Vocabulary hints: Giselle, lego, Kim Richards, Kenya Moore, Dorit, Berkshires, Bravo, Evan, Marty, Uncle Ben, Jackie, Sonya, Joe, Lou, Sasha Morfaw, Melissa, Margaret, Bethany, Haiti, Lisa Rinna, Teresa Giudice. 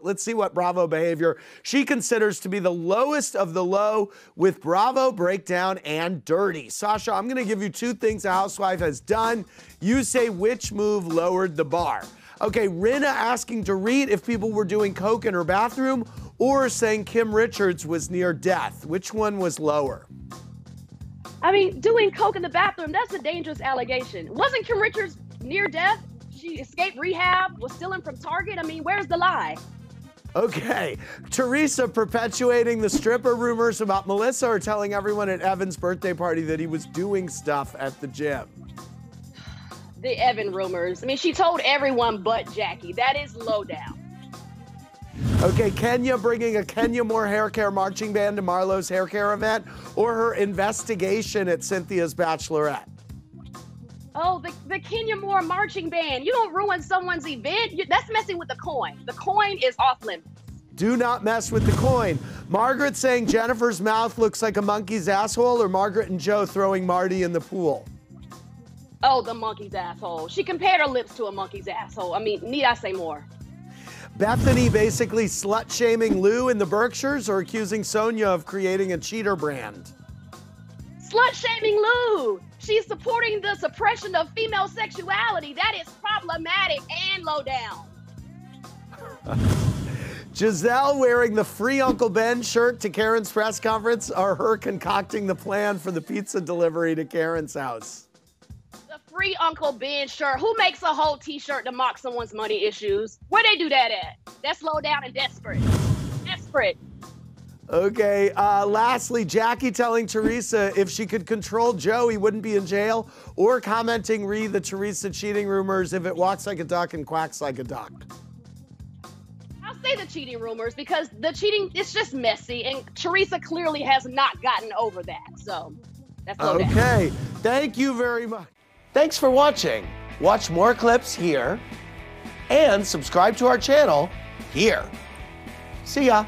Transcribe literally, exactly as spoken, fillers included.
Let's see what Bravo behavior she considers to be the lowest of the low with Bravo Breakdown and Dirty. Sasha, I'm going to give you two things a housewife has done. You say which move lowered the bar. Okay, Rinna asking Dorit if people were doing coke in her bathroom or saying Kim Richards was near death. Which one was lower? I mean, doing coke in the bathroom, that's a dangerous allegation. Wasn't Kim Richards near death? She escaped rehab, was stealing from Target. I mean, where's the lie? Okay, Teresa perpetuating the stripper rumors about Melissa or telling everyone at Evan's birthday party that he was doing stuff at the gym? The Evan rumors. I mean, she told everyone but Jackie. That is low down. Okay, Kenya bringing a Kenya Moore hair care marching band to Marlowe's hair care event or her investigation at Cynthia's bachelorette? Oh, the, the Kenya Moore marching band. You don't ruin someone's event. You, that's messing with the coin. The coin is off limits. Do not mess with the coin. Margaret saying Jennifer's mouth looks like a monkey's asshole or Margaret and Joe throwing Marty in the pool? Oh, the monkey's asshole. She compared her lips to a monkey's asshole. I mean, need I say more? Bethany basically slut-shaming Lou in the Berkshires or accusing Sonya of creating a cheater brand? Slut-shaming Lou. She's supporting the suppression of female sexuality. That is problematic and low down. Giselle wearing the free Uncle Ben shirt to Karen's press conference or her concocting the plan for the pizza delivery to Karen's house? The free Uncle Ben shirt. Who makes a whole t-shirt to mock someone's money issues? Where they do that at? That's low down and desperate. Desperate. Okay, uh, lastly, Jackie telling Teresa if she could control Joe, he wouldn't be in jail, or commenting read the Teresa cheating rumors if it walks like a duck and quacks like a duck. I'll say the cheating rumors because the cheating, it's just messy, and Teresa clearly has not gotten over that, so that's all. Okay, thank you very much. Thanks for watching. Watch more clips here, and subscribe to our channel here. See ya.